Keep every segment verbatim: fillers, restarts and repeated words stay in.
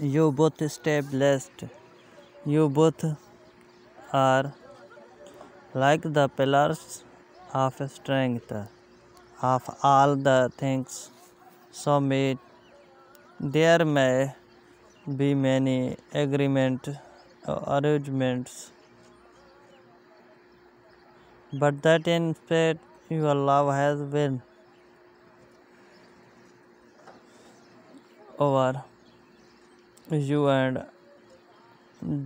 you both stay blessed. You both are like the pillars of strength of all the things. So may there may be many agreement or arrangements, but that in fact your love has been over you, and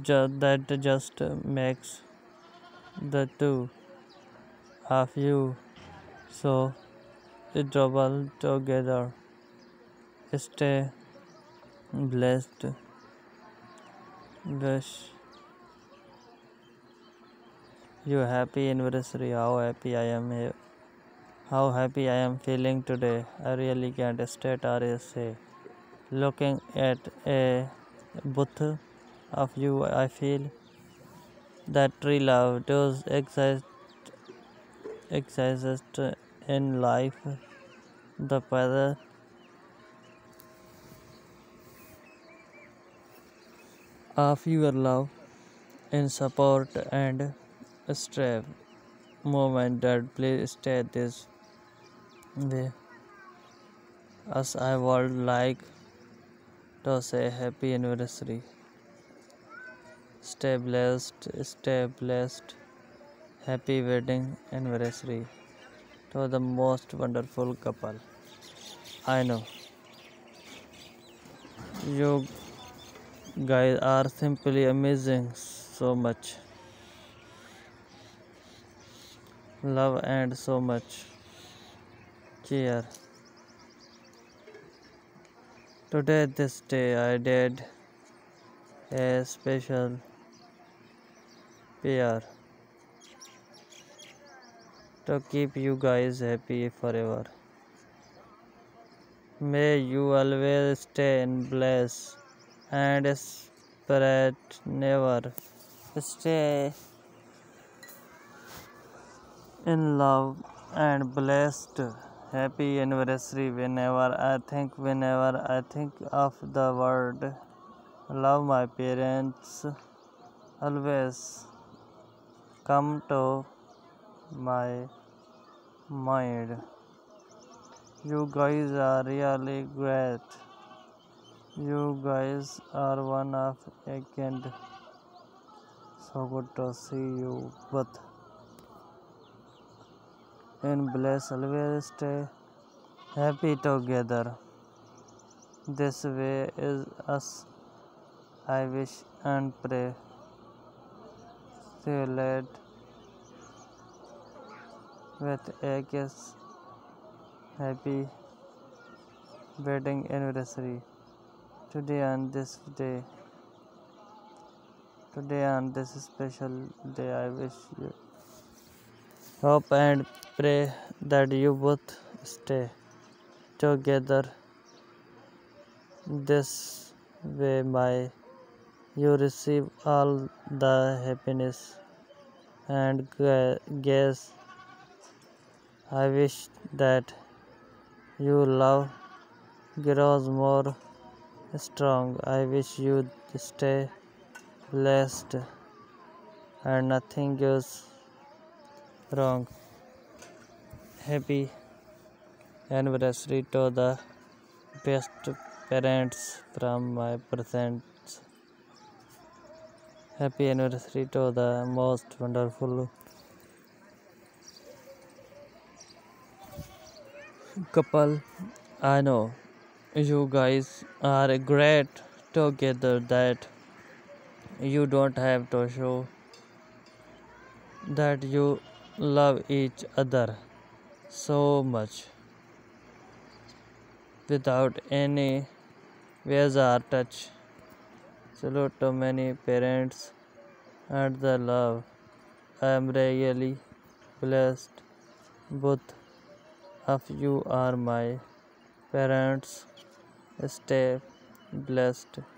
just that just makes the two of you so double together. Stay blessed. Wish you happy anniversary. How happy I am here. How happy I am feeling today. I really can't state or say. Looking at a booth of you, I feel that true love does exist, exist in life. The father of your love in support and strive moment, that please stay this way. As I would like to say happy anniversary. Stay blessed, stay blessed. Happy wedding anniversary to the most wonderful couple I know. You guys are simply amazing. So much love and so much care. Today, this day, I did a special prayer to keep you guys happy forever. May you always stay in bliss and spread never. Stay in love and blessed. Happy anniversary. Whenever I think, whenever I think of the word love, my parents always come to my mind. You guys are really great. You guys are one of a kind. So good to see you both. And bless always stay happy together. This way is us. I wish and pray. See you later with a kiss. Happy wedding anniversary. Today on this day, today on this special day, I wish you hope and pray that you both stay together. This way, my you receive all the happiness and grace. I wish that your love grows more strong. I wish you stay blessed and nothing goes wrong. Happy anniversary to the best parents from my present. Happy anniversary to the most wonderful couple I know. You guys are great together, that you don't have to show that you love each other so much without any ways or touch. Salute to many parents and the love. I am really blessed. Both of you are my parents. Stay blessed.